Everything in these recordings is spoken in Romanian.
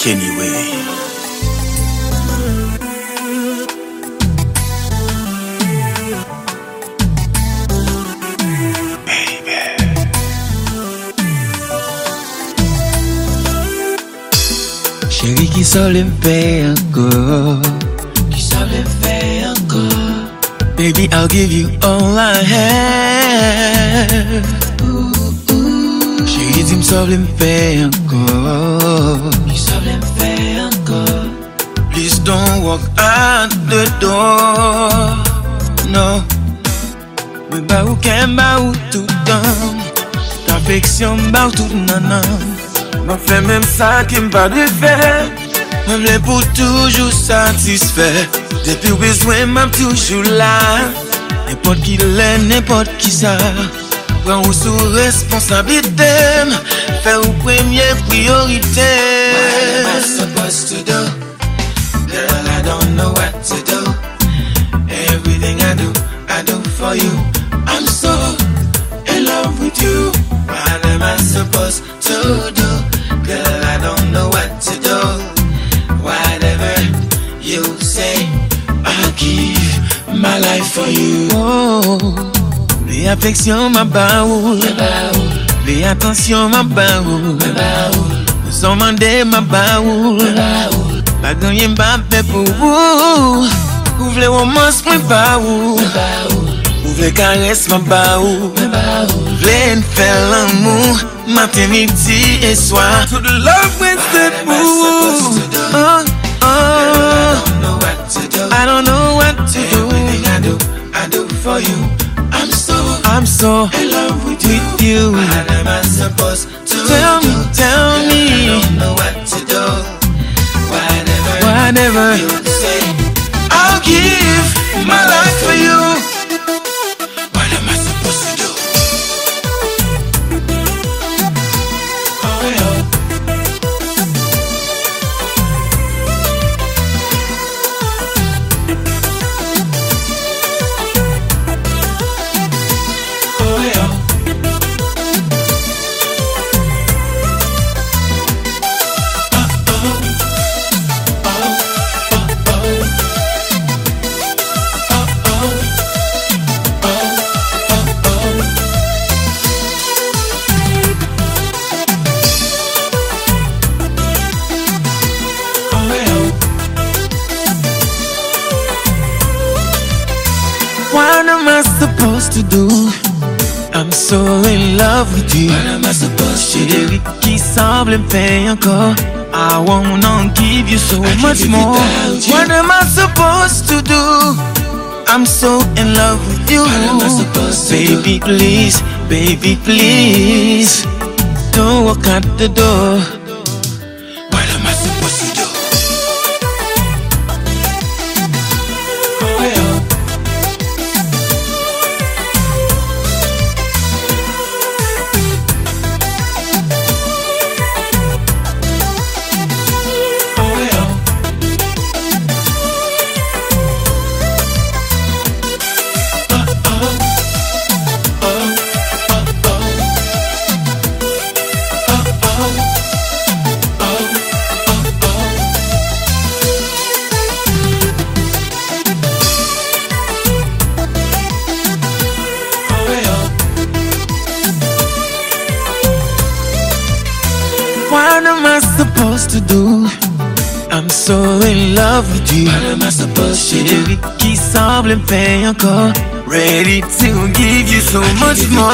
Kenny Way. Chérie, qui s'en lève encore? Qui s'en lève encore? Baby, I'll give you all I have. Chérie, dis-moi s'en lève encore? Qui s'en lève encore? Please don't walk out the door. No. Mais bah ou qu'un bah ou tout d'homme. T'affection bah ou tout nanan. M'a fait même ça qui m'a défait. M'a m'lè pour toujours satisfait. Depuis besoin m'a toujours là. N'importe qui l'est, n'importe qui ça. Prends ou sous responsabilité. Fais ou première priorité. What am I supposed to do? Girl, I don't know what to do. Everything I do for you. I'm so in love with you. What am I supposed to do? Girl, I don't know what to do. Whatever you say, I'll give my life for you. Oh, les affections ma baoul, les attentions ma baoul, nous sommes mandés ma baoul, pas gagné ma paix pour vous. Ouvre les romances ma baoul, ouvre les caresses ma baoul, ouvre une faire l'amour. Matin, midi et soir. To the love with the moon. Oh, oh. I don't know what to do. Everything I do for you. I'm so in love with you. What am I supposed to do? Tell me. I don't know what to do. Whatever you say, I'll give my life for you. I'm so in love with you. What am I supposed to do? Qui semble m'faire encore. I wanna give you so much more. What am I supposed to do? I'm so in love with you. Baby, please, baby, please, don't walk out the door. To do. I'm so in love with you. What am I supposed to do? Qui semble me faire encore. Ready to give you so much more.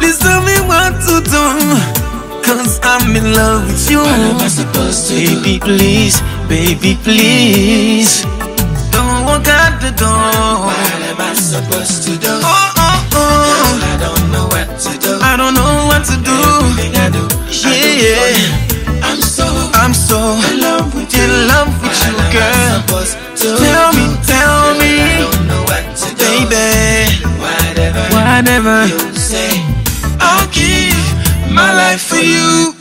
Please tell me what to do. Cause I'm in love with you. What am I supposed to do? Baby, please, don't walk out the door. What am I supposed to do? Oh, oh, oh. Girl, I don't know what to do. I don't know what to do. Everything I do, yeah. I'm so in love with you, girl. Tell me, baby. Whatever you say, I'll give my life for you.